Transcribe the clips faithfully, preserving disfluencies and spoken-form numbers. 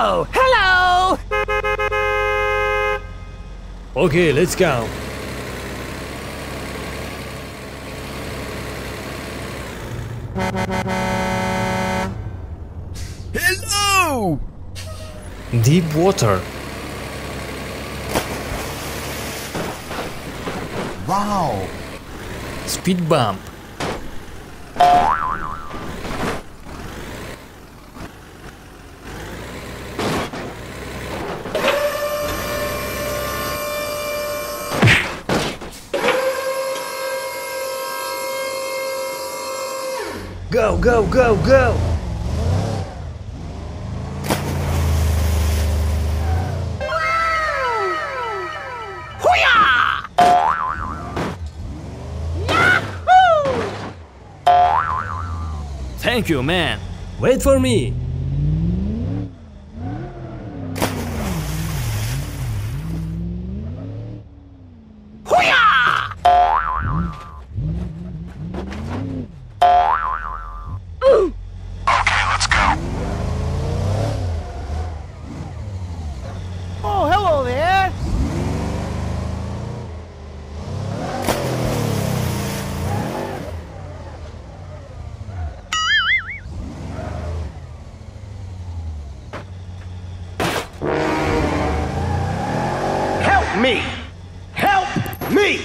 Oh, hello! Okay, let's go. Hello! Deep water. Wow! Speed bump. Go, go, go, go! Thank you, man. Wait for me. Me! Help me!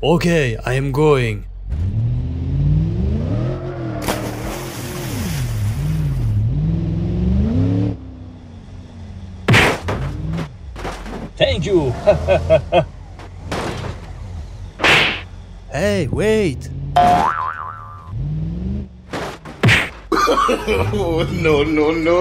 Okay, I am going. Thank you! Hey, wait! No, no, no, no!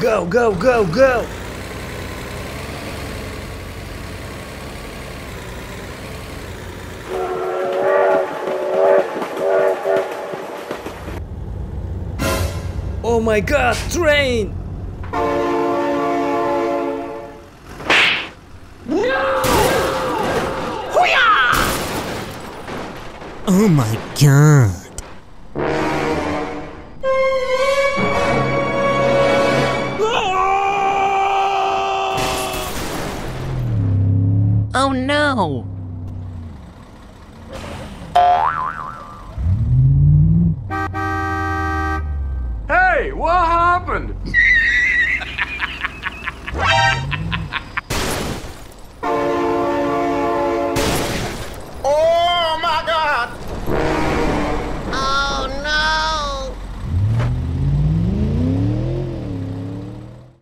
Go, go, go, go! Oh my God, train! No! Oh my God! Oh no!